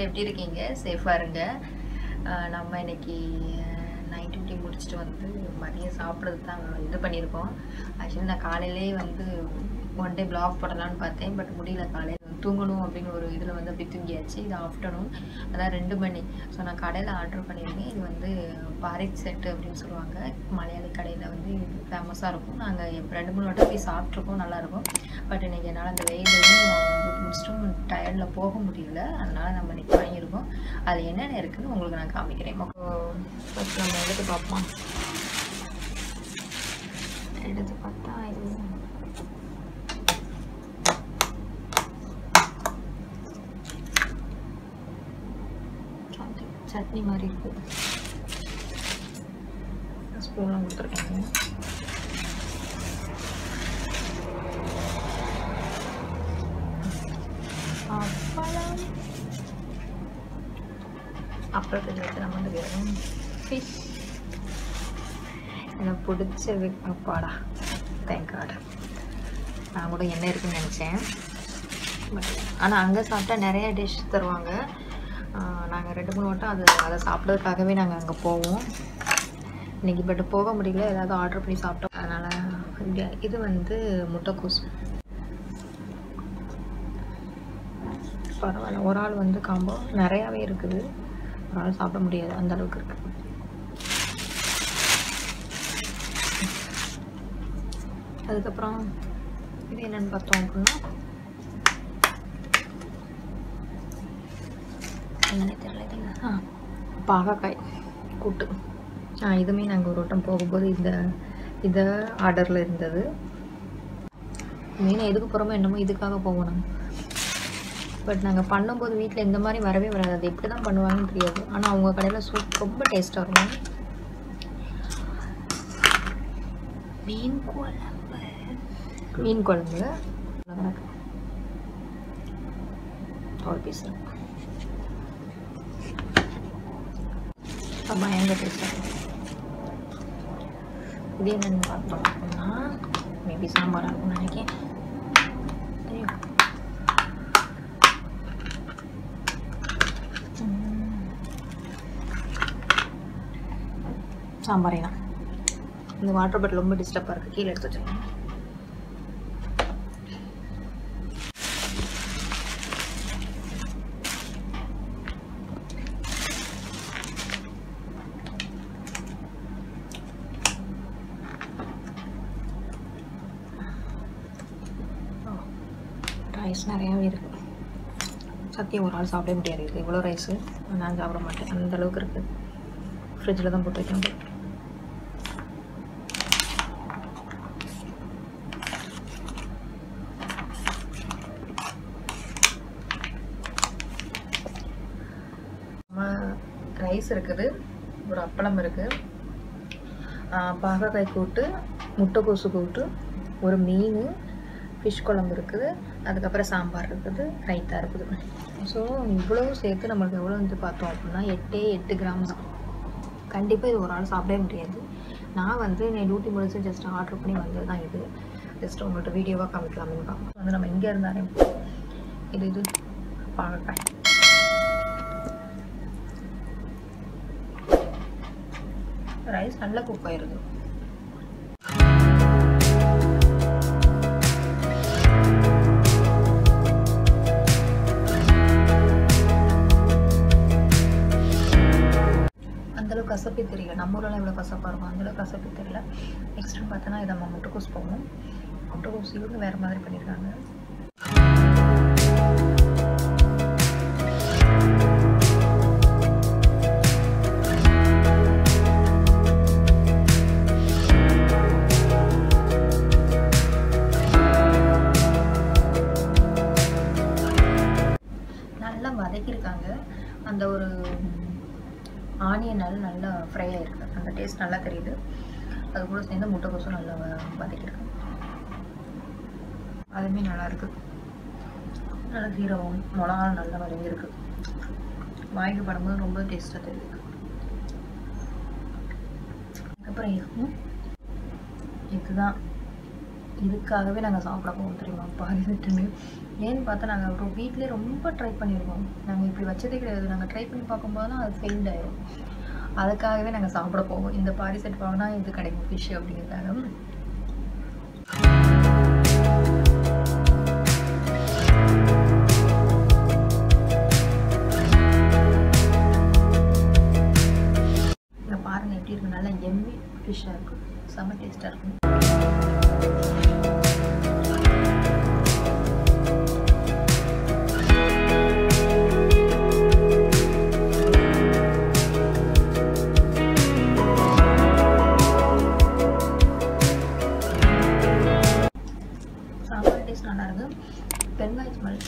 எல்லாரும் எப்படி இருக்கீங்க? சேஃபா இருங்க. நம்ம இன்னைக்கு நைட் டியூட்டி முடிச்சுட்டு வந்து மதியம் சாப்பிட்றது தான் இது பண்ணியிருக்கோம். ஆக்சுவலி நான் காலையிலே வந்து ஒன் டே பிளாக் போடலான்னு பார்த்தேன், பட் முடியல. காலையில் தூங்கணும் அப்படின்னு ஒரு இதில் வந்து அப்படி தூங்கியாச்சு. இது ஆஃப்டர்நூன், அதான் 2 மணி. ஸோ நான் கடையில் ஆர்டர் பண்ணியிருக்கேன். இது வந்து பாரிக் செட்டு அப்படின்னு சொல்லுவாங்க, மலையாளி கடையில் வந்து ஃபேமஸாக இருக்கும். நாங்கள் 2-3 வாட்டி போய் சாப்பிட்ருக்கோம், நல்லாயிருக்கும். பட் இன்றைக்கி என்னால் அந்த வெயிலையும் முடிச்சுட்டும் டயர்டில் போக முடியல, அதனால் நம்ம இன்றைக்கி வாங்கியிருக்கோம். அது என்னென்ன இருக்குதுன்னு உங்களுக்கு நான் காமிக்கிறேன். ஃபஸ்ட் நம்ம எடுத்து பார்ப்போம். எடுத்து பார்த்தா இது சட்னி மாதிரி இருக்குது. ஸ்பூன்லாம் கொடுத்துருக்காங்க. அப்புறம் கொஞ்சம் நம்ம வந்து வேணும் ஃபிஷ். எனக்கு பிடிச்சது அப்பாடா, தேங்க் காட். நான் கூட என்ன இருக்குன்னு நினச்சேன், பட் ஆனால் அங்கே சாப்பிட்டா நிறைய டிஷ் தருவாங்க. நாங்கள் 2-3 வாட்டம் அதை சாப்பிட்றதுக்காகவே நாங்கள் அங்கே போவோம். இன்றைக்கி பட் போக முடியல, ஏதாவது ஆர்டர் பண்ணி சாப்பிட்டோம். அதனால் இது வந்து முட்டைக்கோஸ் பரவாயில்ல. ஒரு ஆள் வந்து காம்போ நிறையாவே இருக்குது, ஒரு ஆள் சாப்பிட முடியாது அந்த அளவுக்கு இருக்குது. அதுக்கப்புறம் இது என்னென்னு பார்த்தோம் அப்படின்னா என்னென்ன தெரியல. பாகக்காய் கூட்டு, இதுவுமே நாங்கள் ஒரு வட்டம் போகும்போது இதை ஆர்டரில் இருந்தது. மெயினாக எதுக்கு போகிறோமோ என்னமோ இதுக்காக போவோம் நாங்கள். பட் நாங்கள் பண்ணும்போது வீட்டில் இந்த மாதிரி வரவே வராது, அது எப்படி தான் பண்ணுவாங்கன்னு தெரியாது. ஆனால் அவங்க கடையில் சூப் ரொம்ப டேஸ்ட்டாக இருக்கும். மீன் குழம்பு ஒரு பீஸ் இருக்கும். பயங்கர டேஸ்டாக இருக்கும். இது என்னென்னு பார்த்தோம் அப்படின்னா மேபி சாம்பாராக இருக்கும்னு நினைக்கிறேன். சாம்பாரே தான். இந்த வாட்டர் பாட்டில் ரொம்ப டிஸ்டர்பாக இருக்குது, கீழே எடுத்து வச்சுருக்கேன். ரைஸ் நிறையாவே இருக்குது. சத்தியம் ஒரு ஆள் சாப்பிட முடியாது, இருக்குது இவ்வளோ ரைஸு. நான் சாப்பிட மாட்டேன், அந்தளவுக்கு இருக்குது. ஃப்ரிட்ஜில் தான் போட்டு வைக்கணும். ரைஸ் இருக்குது, ஒரு அப்பளம் இருக்குது, பாகக்காய் கூட்டு, முட்டைக்கோசு கூட்டு, ஒரு மீன், ஃபிஷ் குழம்பு இருக்குது, அதுக்கப்புறம் சாம்பார் இருக்குது, ரைத்தா இருக்குது. ஸோ இவ்வளவும் சேர்த்து நம்மளுக்கு எவ்வளோ வந்து பார்த்தோம் அப்படின்னா 8 கிராம் தான். கண்டிப்பாக இது ஒரு ஆள் சாப்பிடவே முடியாது. நான் வந்து என் டியூட்டி முடிச்சு ஜஸ்ட் ஆர்டர் பண்ணி வந்தது தான் இது. ஜஸ்ட் உங்கள்கிட்ட வீடியோவாக காமிக்கலாம்னு பார்ப்போம். வந்து நம்ம இங்கே இருந்தாலும் இது பாகக்காய் ரைஸ் நல்லா குக் ஆயிருது. அந்தளவுக்கு கசப்பே தெரியல, நம்ம ஊரெலாம் இவ்வளோ கசப்பாக இருக்கும், அந்தளவுக்கு கசப்பே தெரியல. நெக்ஸ்ட் பார்த்தோன்னா இதை நம்ம முட்டைக்கோஸ் போவோம். முட்டைக்கோஸ் இவங்க வேறு மாதிரி பண்ணியிருக்காங்க. நல்லா வதக்கியிருக்காங்க, அந்த ஒரு ஆனியனால் நல்லா ஃப்ரை ஆகிருக்கு, அந்த டேஸ்ட் நல்லா தெரியுது. அது கூட சேர்ந்து முட்டைக்கோசும் நல்லா வதக்கிருக்கு, அதுவுமே நல்லாயிருக்கு. நல்லா சீரகம் மிளகாவும் நல்லா வதங்கியிருக்கு, வாய்க்கு படும்போது ரொம்ப டேஸ்ட்டாக தெரியுது. அதுக்கப்புறம் இதுதான் இதுக்காகவே நாங்கள் சாப்பிட போவோம் தெரியுமா பாரி செட்டுன்னு. ஏன்னு பார்த்தா நாங்கள் ஒரு வீட்டிலே ரொம்ப ட்ரை பண்ணியிருக்கோம். நாங்கள் இப்படி வச்சதே கிடையாது. நாங்கள் ட்ரை பண்ணி பார்க்கும்போது தான் அது ஃபெயில்ட் ஆயிடும். அதுக்காகவே நாங்கள் சாப்பிட போவோம். இந்த பாரி செட் வாங்கினா இது கிடைக்கும் ஃபிஷ் அப்படிங்கிறதாக. பாருங்கள் எப்படி இருக்கும், நல்லா எம்மி ஃபிஷ்ஷாக இருக்கும், செம்ம டேஸ்ட்டாக இருக்கும். சாம்பார் டேஸ்ட் நல்லா இருக்குது. பெருங்காய ஸ்மெல்,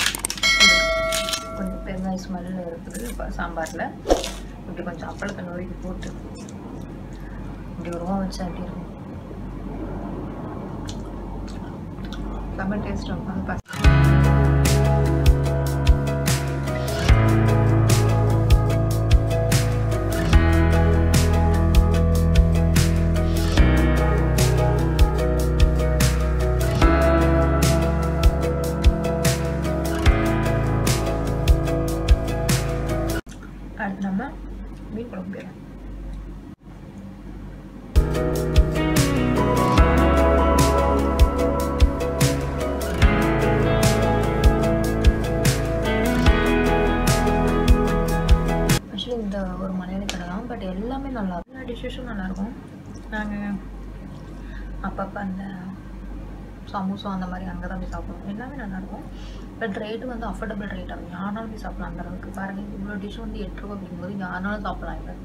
கொஞ்சம் பெருங்காய ஸ்மெல் இருக்குது சாம்பாரில். இப்படி கொஞ்சம் அப்பளத்தை நொறுக்கி போட்டு இப்படி ஒரு வச்சு அப்படி இருக்கும். செம்ம டேஸ்ட் இருக்கும். அடுத்து நம்ம மீன் குழம்பு போயிடும். ஆக்சுவலி இந்த ஒரு மலையாளி கடை தான், பட் எல்லாமே நல்லா இருக்கும். எல்லா டிஷ்ஷும் நல்லாயிருக்கும். நாங்கள் அப்பப்போ அந்த சமோசா அந்த மாதிரி அங்கே தான் போய் சாப்பிடுவோம். எல்லாமே நல்லாயிருக்கும். பட் ரேட்டு வந்து அஃபோர்டபுள் ரேட் ஆகும். யாராலும் போய் சாப்பிடலாம் அந்த அளவுக்கு. பாருங்கள், இவ்வளோ டிஷ் வந்து 8 ரூபா அப்படிங்கும்போது யாராலும் சாப்பிடலாம். இல்லை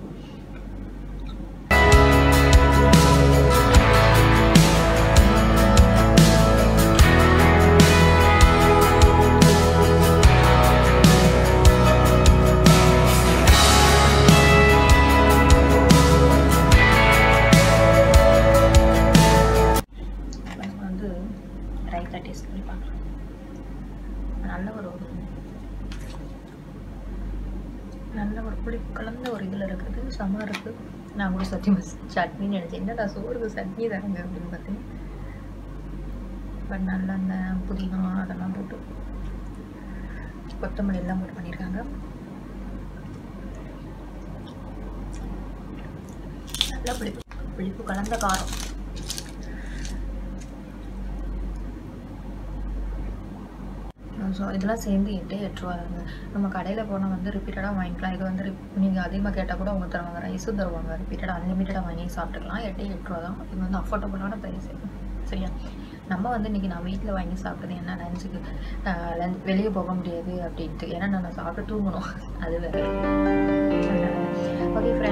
டேஸ்ட் பண்ணி பார்க்கலாம். நல்ல ஒரு புளி கலந்த ஒரு இதில் இருக்குது, செம இருக்குது. நான் கூட சத்தியமாக சட்னின்னு நினச்சேன். என்னடா சோறுக்கு சட்னி தரங்க அப்படின்னு பார்த்தீங்கன்னா, பட் நல்ல அந்த புதினா அதெல்லாம் போட்டு கொத்தமல்லி எல்லாம் போட்டு பண்ணியிருக்காங்க. நல்லா புளிப்பு கலந்த காரம். ஸோ இதெல்லாம் சேர்ந்து 8 ரூபா இருங்க. நம்ம கடையில் போனால் வந்து ரிப்பீட்டடாக வாங்கிக்கலாம். இது வந்து நீங்கள் அதிகமாக கேட்டால் கூட அவங்க தருவாங்க, ரைஸும் தருவாங்க. ரிப்பீட்டடாக அன்லிமிட்டடாக வாங்கி சாப்பிட்டுக்கலாம். 8 ரூபா தான். இது வந்து அஃபோர்டபுளான ப்ரைஸ். சரியா, நம்ம வந்து இன்றைக்கி நான் வீட்டில் வாங்கி சாப்பிட்டது என்ன லஞ்சுக்கு, வெளியே போக முடியாது அப்படின்ட்டு. ஏன்னா நான் சாப்பிட்டு தூங்கணும். அது வேறு. ஓகே.